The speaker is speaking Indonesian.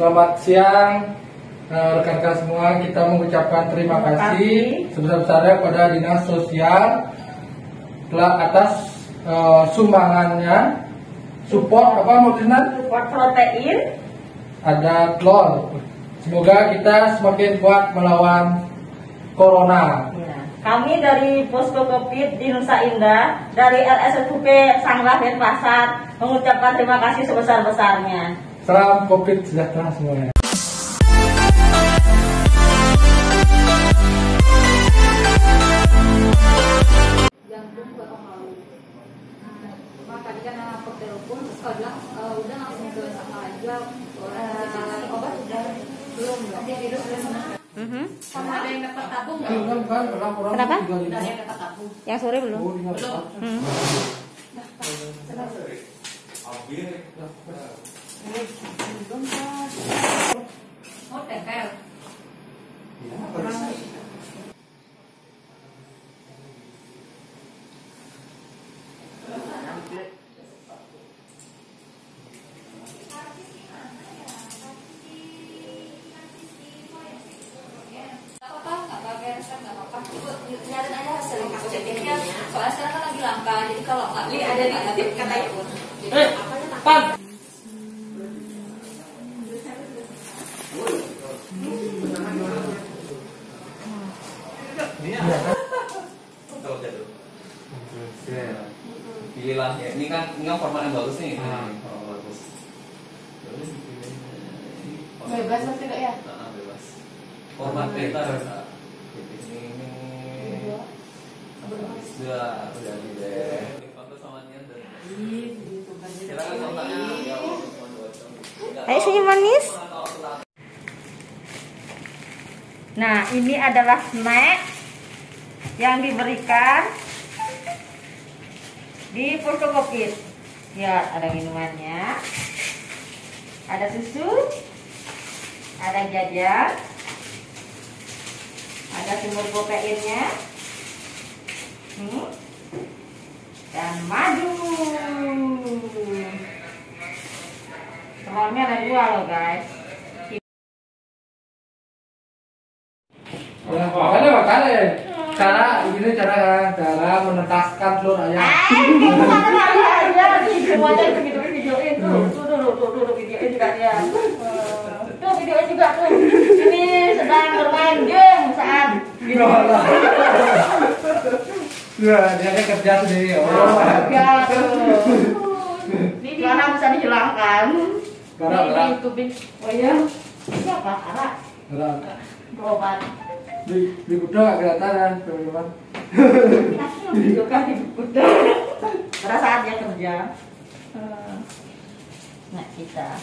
Selamat siang rekan-rekan semua. Kita mengucapkan terima kasih sebesar-besarnya kepada Dinas Sosial telah atas sumbangannya support apa maksudnya? Support protein. Ada telur. Semoga kita semakin kuat melawan corona. Ya. Kami dari Posko Covid di Nusa Indah, dari RSUP Sangrahir Pasar, mengucapkan terima kasih sebesar-besarnya. Salam Covid sejahtera semuanya. Tadi kan aku telepon, terus kau bilang udah langsung ke sama aja obat udah belum dia virus udah sama. Sama ada yang dapat tabung nggak? Kenapa? Ada yang dapat tabung. Yang sore belum? Belum. Oh tekel. Nyariin aja hasil positifnya, soalnya sekarang kan lagi langka, jadi kalau nggak ada negatif kata ibu. Pilihlah, ini kan format yang bagus nih. Bagus. Bebas atau tidak ya? Bebas. Format beta. Sudah deh. Ayo senyum manis. Nah, ini adalah snack yang diberikan di Posko Covid. Ya, ada minumannya, ada susu, ada jajan, ada sumber proteinnya. Dan madu. Telurnya ada 2 loh guys. Makanya makanya cara menetaskan telur ayam. Semuanya itu videoin tuh videoin juga ya. Tuh videoin juga tuh. Ini sedang bermain game saat gitu. Ya, dia ada kerja sendiri. Ya, karena bisa dihilangkan. Gara-gara. Oh iya. Ini apa? Gara-gara. Berobat. Di kuda nggak kelihatan kan? Berobat. Di kuda. Pada saat dia kerja. Nah, kita.